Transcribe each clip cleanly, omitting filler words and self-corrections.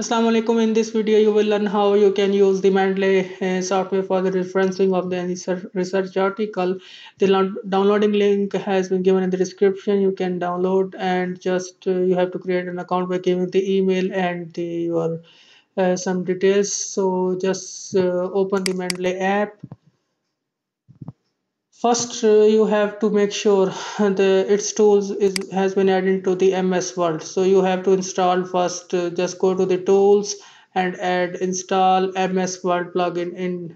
Assalamu alaikum. In this video, you will learn how you can use the Mendeley software for the referencing of the research article. The downloading link has been given in the description. You can download and just you have to create an account by giving the email and your some details. So just open the Mendeley app. First, you have to make sure its tools has been added to the MS Word. So you have to install first. Just go to the tools and add install MS Word plugin.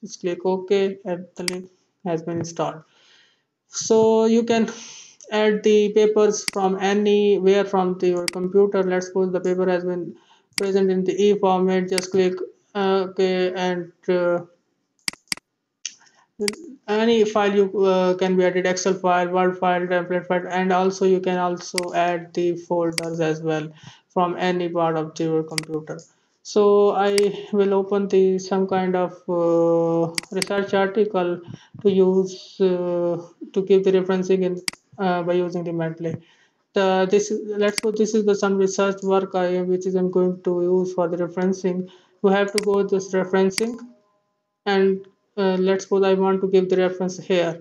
Just click OK, and the link has been installed. So you can add the papers from anywhere from your computer. Let's suppose the paper has been present in the e format. Just click OK and. Any file you can be added, Excel file, Word file, template file, and also you can also add the folders as well from any part of your computer. So I will open the some kind of research article to use to give the referencing in by using the Mendeley. Let's put this is the some research work which is I'm going to use for the referencing. You have to go this referencing and. Let's suppose I want to give the reference here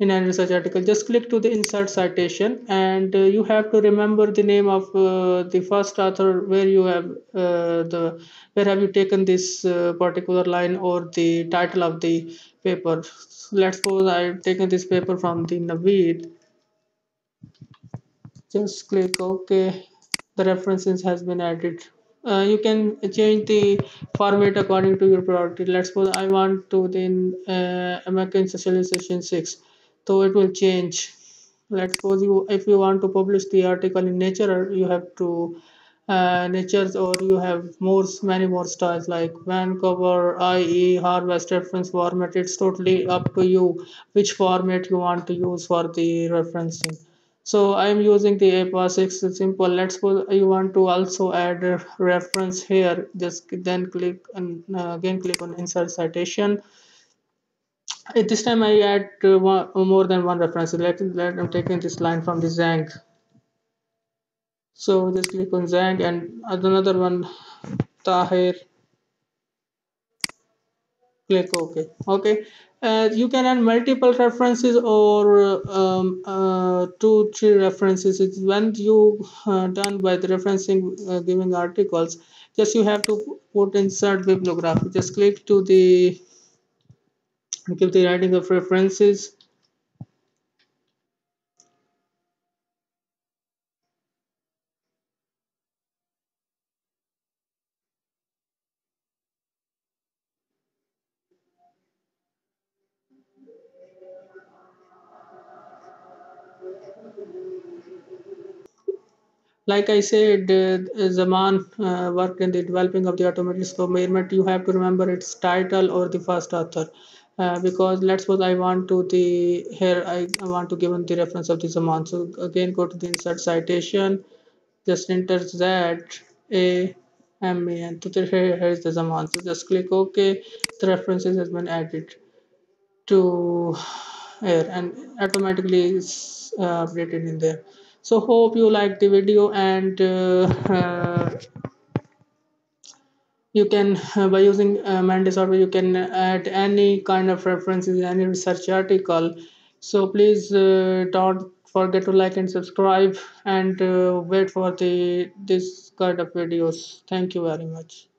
in a research article. Just click to the insert citation and you have to remember the name of the first author where you have you taken this particular line or the title of the paper. So let's suppose I've taken this paper from the Naveed. Just click OK. The references has been added. You can change the format according to your priority. Let's suppose I want to then American Socialization 6, so it will change. Let's suppose if you want to publish the article in Nature, you have to Nature's, or you have many more styles like Vancouver, IE, Harvest, reference format. It's totally up to you which format you want to use for the referencing. So I am using the APA6 simple. Let's suppose you want to also add a reference here. Just then click and again click on insert citation. At this time I add more than one reference. I'm taking this line from the Zhang. So just click on Zhang and another one, Tahir. Click OK. Okay. You can add multiple references or 2-3 references. It's when you done by the referencing giving articles. Just you have to put insert bibliography. Just click to the give the writing of references. Like I said, Zaman worked in the developing of the automated scope measurement. You have to remember its title or the first author, because let's suppose I want to I want to give them the reference of the Zaman. So again, go to the insert citation, just enter ZAMAN. So here is the Zaman. So just click OK. The references has been added to here and automatically is updated in there. So hope you liked the video and you can by using Mendeley software you can add any kind of references, any research article. So please don't forget to like and subscribe and wait for this kind of videos. Thank you very much.